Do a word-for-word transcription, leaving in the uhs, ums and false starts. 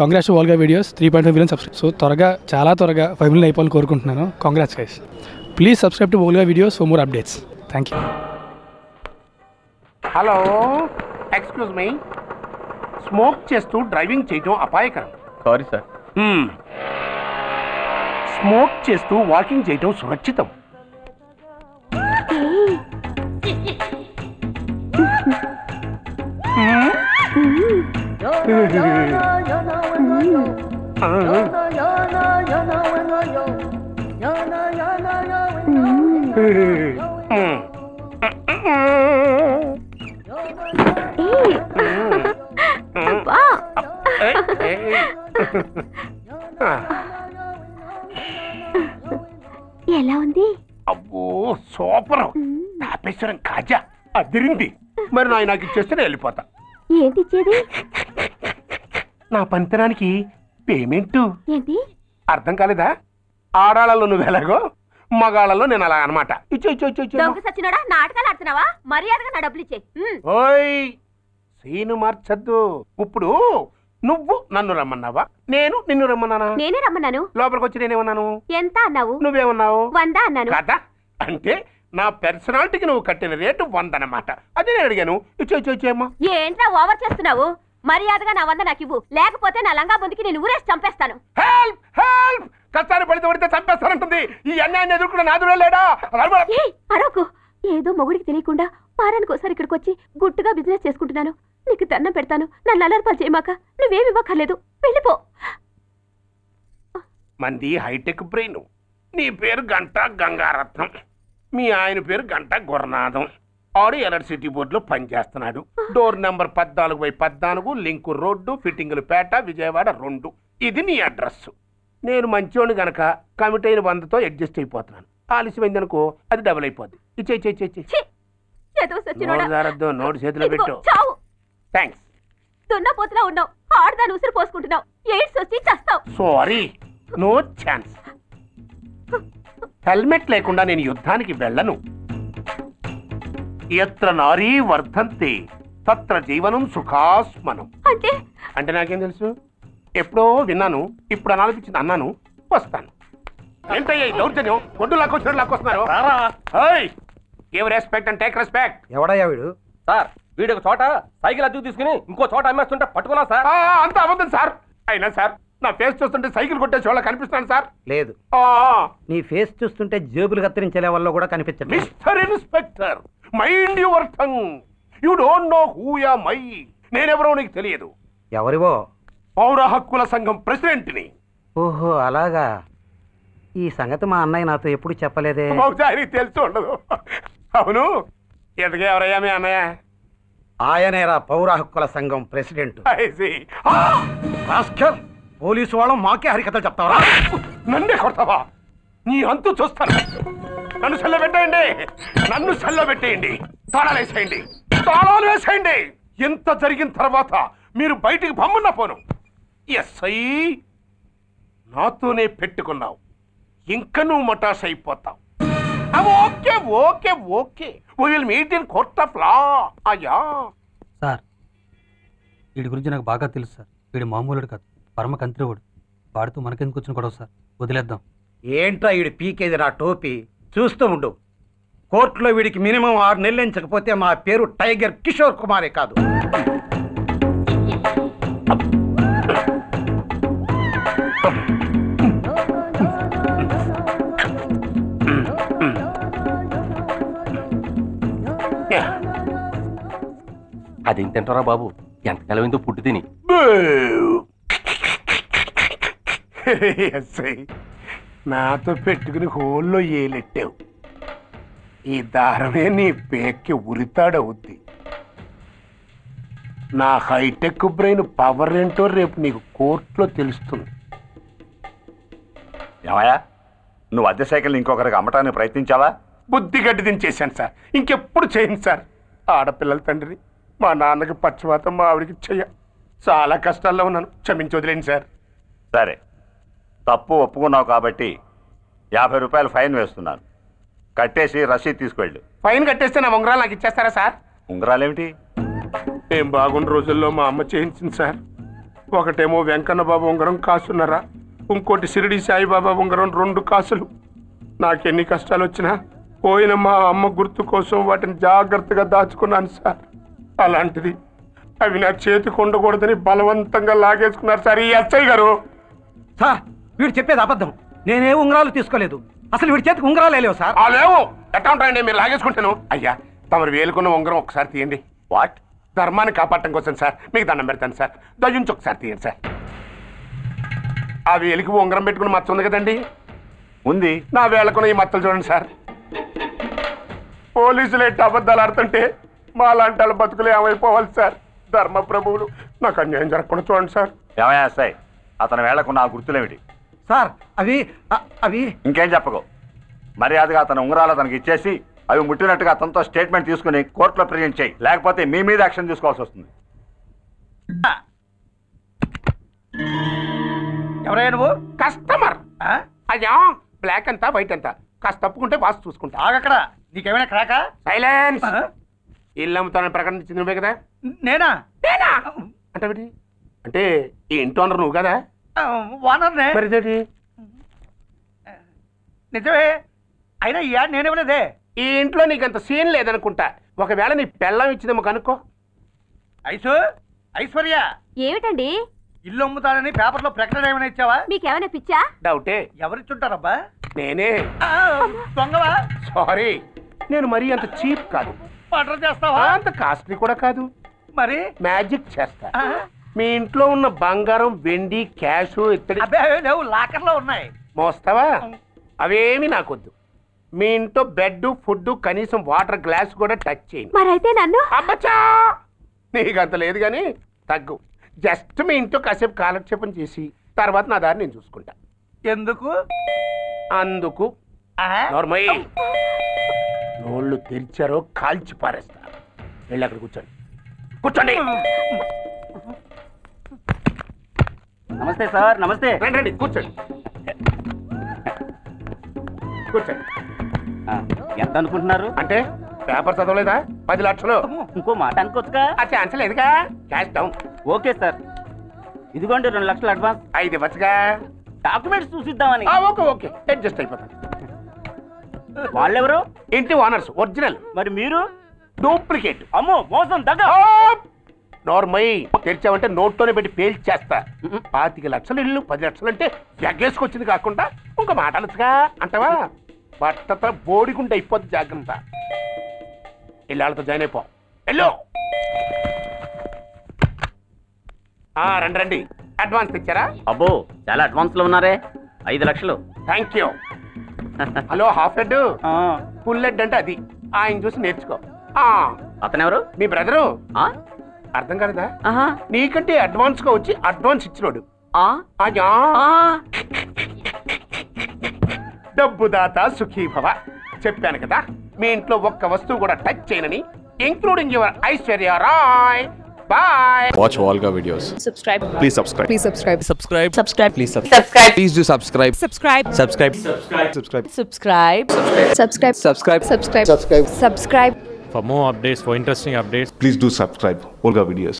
Congress Volga Videos three point five million subscribers. So త్వరగా చాలా త్వరగా five million అయిపోవాలని కోరుకుంటున్నాను. Congrats guys. Please subscribe to Volga Videos for more updates. Thank you. Hello, excuse me. Smoke చేస్తూ driving చేయడం అపాయకరం. Sorry sir. Hmm. Smoke చేస్తూ walking చేయడం సురక్షితం. ఎలా ఉంది? అబ్బో సూపర్, తాపేశ్వరం కాజా అదిరింది. మరి నాయన నాకు ఇచ్చేస్తేనే వెళ్ళిపోతా. ఏంటిచ్చేది? నా పంతనానికి పేమెంట్. ఏంటి అర్థం కాలేదా? ఆడాళ్ళలో నువ్వు ఎలాగో మగాళ్ళలో నేను అలా అనమాట. సచ్చినోడా, నాటకాలు ఆడుతున్నావా? మర్యాదగా నా డబ్బులు ఇచ్చే. ఓయ్ సీను మార్చద్దు. ఇప్పుడు నువ్వు నన్ను రమ్మన్నావా? నేను నిన్ను రమ్మన్నానా? నేనే రమ్మన్నాను. లోపలికి వచ్చి నేనేమన్నాను? ఎంత అన్నావు? నువ్వేమన్నావు? వంద అన్నాను కదా. అంటే నా పర్సనాలిటీకి నువ్వు కట్టిన రేటు వంద అన్నమాట. అదే నేను అడిగాను. ఇచ్చేమ్మా. ఏంట్రా ఓవర్ చేస్తున్నావు? మర్యాదగా నా వంద నాకు ఇవ్వు, లేకపోతే నా లంగా బొందికి నేను ఊరేసి చంపేస్తాను. హెల్ప్ హెల్ప్ కష్టాన్ని పడితే పడితే చంపేస్తానంటుంది. ఈ అన్యాయాన్ని ఎదుర్కొన్న నాదుడే లేడా? అరకు ఏదో మొగుడికి తెలియకుండా వారానికి ఒకసారి ఇక్కడికి వచ్చి గుట్టుగా బిజినెస్ చేసుకుంటున్నాను. నీకు దండం పెడతాను, నన్ను అలర్పాలు చేయమాక. నువ్వేమి ఇవ్వక్కర్లేదు, వెళ్ళిపో. మంది హైటెక్ బ్రెయిన్. నీ పేరు గంట గంగారత్నం, మీ ఆయన పేరు గంట గురునాథం. ఆడు ఎలక్ట్రిసిటీ బోర్డులో పనిచేస్తున్నాడు. డోర్ నెంబర్ పద్నాలుగు బై పద్నాలుగు లింకు రోడ్డు, ఫిట్టింగులు పేట, విజయవాడ రెండు. ఇది నీ అడ్రస్. నేను మంచోని గనక కమిట్ అయిన వందతో అడ్జస్ట్ అయిపోతున్నాను. ఆలస్యమైంది అనుకో, అది డబుల్ అయిపోద్ది. ఇచ్చే ఇచ్చే ఇచ్చే జారద్దు, నోటు చేతిలో పెట్టు. థ్యాంక్స్. దున్నపోతులా ఉన్నావు, ఆడదాన్ని ఉసిరి పోసుకుంటున్నావు, ఎయిడ్స్ వచ్చి చేస్తావు. Sorry, no chance. హెల్మెట్ లేకుండా నేను యుద్ధానికి వెళ్ళను. ఎత్ర నారీ వర్ధంతే తత్ర జీవనం సుఖాస్మనం. అంటే అంటే నాకేం తెలుసు? ఎప్పుడో విన్నాను, ఇప్పుడు అనాలపించింది అన్నాను. వస్తాను. ఏంటయ్యా ఈ దౌర్జన్యం? గొడ్డు లాక్కొచ్చిన లాక్కొస్తున్నారు. Give respect and take respect. ఎవడయ్యా వీడు? సార్ వీడు ఒక చోట సైకిల్ అద్దెకు తీసుకుని ఇంకో చోట అమ్మేస్తుంటే పట్టుకున్నాం సార్. అంత అబద్ధం సార్. అయినా సార్ నా ఫేస్ చూస్తుంటే సైకిల్ కొట్టే చోళ్ళ కనిపిస్తున్నాను సార్. లేదు, నీ ఫేస్ చూస్తుంటే జేబులు కత్తిరించే వాళ్ళ కూడా కనిపించండి. Mister inspector, mind your tongue. You don't know who I am. నేనెవరో నీకు తెలియదు. ఎవరివో? పౌర హక్కుల సంఘం ప్రెసిడెంట్ని. ఓహో అలాగా. ఈ సంగతి మా అన్నయ్య నాతో ఎప్పుడు చెప్పలేదే. ఒకసారి తెలిసి ఉండదు. అవును, ఎదగా ఎవరయ్యా మీ అన్నయ్య? ఆయనేరా పౌర హక్కుల సంఘం ప్రెసిడెంట్. పోలీసు వాళ్ళం మాకే హరికథలు చెప్తావరా? నన్నే కొడతావా? నీ అంతు చూస్తాను. నన్ను సెల్లో పెట్టేయండి, నన్ను సెల్లో పెట్టేయండి, తాళాలు వేసేయండి, తాళాలు వేసేయండి. ఎంత జరిగిన తర్వాత మీరు బయటికి బొమ్మన్న పోను. ఎస్ఐ నాతోనే పెట్టుకున్నావు, ఇంకా నువ్వు మటాష్ అయిపోతావు. Okay okay okay, we will meet in court of law. అయ్యా సార్, వీడి గురించి నాకు బాగా తెలుసు సార్. వీడి మామూలుడు కాదు, పరమ కంత్రివుడు. వాడితో మనకెందుకు వచ్చిన గొడవ సార్, వదిలేద్దాం. ఏంట్రా వీడి పీకేది? నా టోపీ చూస్తూ ఉండు. కోర్టులో వీడికి మినిమం ఆరు నెలలు ఎంచకపోతే మా పేరు టైగర్ కిషోర్ కుమారే కాదు. అదేం తింటారా బాబు, ఎంతకాలమైందో పుట్టు తిని. నాతో పెట్టుకుని హోల్లో ఏలెట్టావు. ఈ దారమే నీ పేక్కి ఉరితాడవుద్ది. నా హైటెక్ బ్రెయిన్ పవర్ ఏంటో రేపు నీకు కోర్టులో తెలుస్తుంది. ఏమయ్యా, నువ్వు అద్దె సైకిల్ని ఇంకొకరికి అమ్మటానికి ప్రయత్నించావా? బుద్ధి గడ్డి దించేశాను సార్, ఇంకెప్పుడు చేయను సార్. ఆడపిల్లల తండ్రి, మా నాన్నకి పచ్చవాతం, మా ఆవిడికి చెయ్య. చాలా కష్టాల్లో ఉన్నాను, క్షమించి వదిలేను సార్. సరే, తప్పు ఒప్పుకున్నావు కాబట్టి యాభై రూపాయలు ఫైన్ వేస్తున్నాను. కట్టేసి రసీదు తీసుకెళ్ళు. ఫైన్ కట్టేస్తే నా ఉంగరాలు నాకు ఇచ్చేస్తారా సార్? ఉంగరాలేమిటి? నేను బాగున్న రోజుల్లో మా అమ్మ చేయించింది సార్. ఒకటేమో వెంకన్న బాబు ఉంగరం కాసున్నరా, ఇంకోటి షిరిడి సాయిబాబా ఉంగరం రెండు కాసులు. నాకెన్ని కష్టాలు వచ్చినా పోయిన మా అమ్మ గుర్తు కోసం వాటిని జాగ్రత్తగా దాచుకున్నాను సార్. అలాంటిది అవి నా చేతికి ఉండకూడదని బలవంతంగా లాగేసుకున్నారు సార్ ఈ ఎస్ఐ గారు. సార్ వీడు చెప్పేది అబద్ధం, నేనే ఉంగరాలు తీసుకోలేదు. అసలు వీడి చేతికి ఉంగరాలు లేవు సార్. లేవు ఎట్లా ఉంటాయండి మీరు లాగేసుకుంటాను. అయ్యా తమరు వేలుకున్న ఉంగరం ఒకసారి తీయండి. వాట్? ధర్మాన్ని కాపాడటం కోసం సార్ మీకు దండం పెడతాను సార్, దయించి ఒకసారి తీయండి సార్. ఆ వేలికి ఉంగరం పెట్టుకుని మచ్చ ఉంది కదండి. ఉంది. నా వేళకున్న ఈ మచ్చలు చూడండి సార్. పోలీసులు ఎట్టి అబద్ధాలు ఆడుతుంటే మా లాంటి వాళ్ళ బతుకులు ఏమైపోవాలి సార్. ధర్మ ప్రభువులు నాకు అన్యాయం జరగకుండా చూడండి సార్. ఏమయ్యా సాయి, అతను వేళకున్న ఆ గుర్తులేమిటి సార్? అవి అవి ఇంకేం చెప్పకు. మర్యాదగా అతను ఉంగరాలు అతనికి ఇచ్చేసి అవి ముట్టినట్టుగా అతనితో స్టేట్మెంట్ తీసుకుని కోర్టులో ప్రజెంట్ చేయి, లేకపోతే మీ మీద యాక్షన్ తీసుకోవాల్సి వస్తుంది. ఎవరయ్యా నువ్వు? కస్టమర్ అయ్యా. బ్లాక్ అంతా వైట్ అంతా కాస్త తప్పుకుంటే వాసు చూసుకుంటా. ఆగక్కడ నీకేమైనా క్రాకా? సైలెన్స్. ఇల్లు అమ్ముతానని ప్రకటించింది నువ్వే కదా. నేనా? నేనా అంటే అంటే ఈ ఇంటి ఓనర్ నువ్వు కదా? ఓనర్నే. మరిదేటి? నిజమే, అయినా ఈ యాడ్ నేనేమనేదే. ఈ ఇంట్లో నీకు అంత సీన్ లేదనుకుంటా. ఒకవేళ నీ పెళ్ళం ఇచ్చిందేమో కనుక్కో. ఐసు ఐశ్వర్య ఏమిటండి? ఇల్లు అమ్ముతానని పేపర్లో ప్రకటన ఏమైనా ఇచ్చావా? మీకేమైనా పిచ్చా? డౌటే. ఎవరిచ్చుంటారబ్బా? నేనే. దొంగవా? సారీ, నేను మరీ అంత చీప్ కాదు. ఆర్డర్ చేస్తావా? అంత కాస్ట్లీ కూడా కాదు. మరి మ్యాజిక్ చేస్తా. మీ ఇంట్లో ఉన్న బంగారం వెండి క్యాష్ ఇత్తడి లాకర్లో ఉన్నాయి, మోస్తావా? అవేమి నాకొద్దు. మీ ఇంట్లో బెడ్ ఫుడ్ కనీసం వాటర్ గ్లాస్ కూడా టచ్ చేయండి. మరైతే నన్ను? అబ్బచ్చా నీకు అంత లేదు కానీ తగ్గు. జస్ట్ మీ ఇంట్లో కాసేపు కాలక్షేపం చేసి తర్వాత నా దారి నేను చూసుకుంటా. ఎందుకు? అందుకు నోళ్ళు తెరిచారో కాల్చి పారేస్తా. వెళ్ళి అక్కడ కూర్చోండి. కూర్చోండి. నమస్తే సార్. నమస్తే. రండి రండి కూర్చోండి. కూర్చోండి. ఎంత అనుకుంటున్నారు? అంటే పేపర్ చదవలేదా? పది లక్షలు ఇంకో మాట అనుకోవచ్చుగా. ఆ ఛాన్స్ లేదుగా. Cash down. ఓకే సార్, ఇదిగోండి రెండు లక్షలు అడ్వాన్స్. ఐదు ఇవ్వచ్చుగా. డాక్యుమెంట్స్ చూసిద్దామని. ఓకే ఓకే, అడ్జస్ట్ అయిపోతాను. వాళ్ళెవరు? ఇంటి ఓనర్స్ ఒరిజినల్. మరి మీరు డూప్లికేట్. అమ్మో మోసం దగ్గర నోర్మై తెరిచామంటే నోట్తోనే పెట్టి పేల్ చేస్తా. పాతిక లక్షలు ఇల్లు పది లక్షలు అంటే జగ్గేసుకొచ్చింది కాకుండా ఇంకో మాట అనొచ్చుగా అంటవా? బట్టత బోడిగుంట అయిపోతుంది. జాగ్రత్త, ఇళ్ళతో జాయిన్ అయిపో. వెళ్ళు. రండి రండి. అడ్వాన్స్ తెచ్చారా? అబ్బో చాలా అడ్వాన్స్ లో ఉన్నారే. ఐదు లక్షలు. Thank you. Hello half head full head అంటే అది. ఆయన చూసి నేర్చుకో. అతనెవరు? మీ బ్రదరు. అర్థం కాలేదా? నీకంటే అడ్వాన్స్ గా వచ్చి అడ్వాన్స్ ఇచ్చినోడు. డబ్బు దాత సుఖీభవ చెప్పాను కదా. మీ ఇంట్లో ఒక్క వస్తువు కూడా టచ్ చేయనని, including your Aishwarya Rai. Bye. Watch Volga videos. Subscribe. Please subscribe. Please subscribe. Subscribe. Subscribe. Please subscribe. Subscribe. Please do subscribe. Subscribe. Subscribe. Subscribe. Subscribe. Subscribe. Subscribe. Subscribe. Subscribe. Subscribe. Subscribe. For more updates, for interesting updates, please do subscribe Volga videos.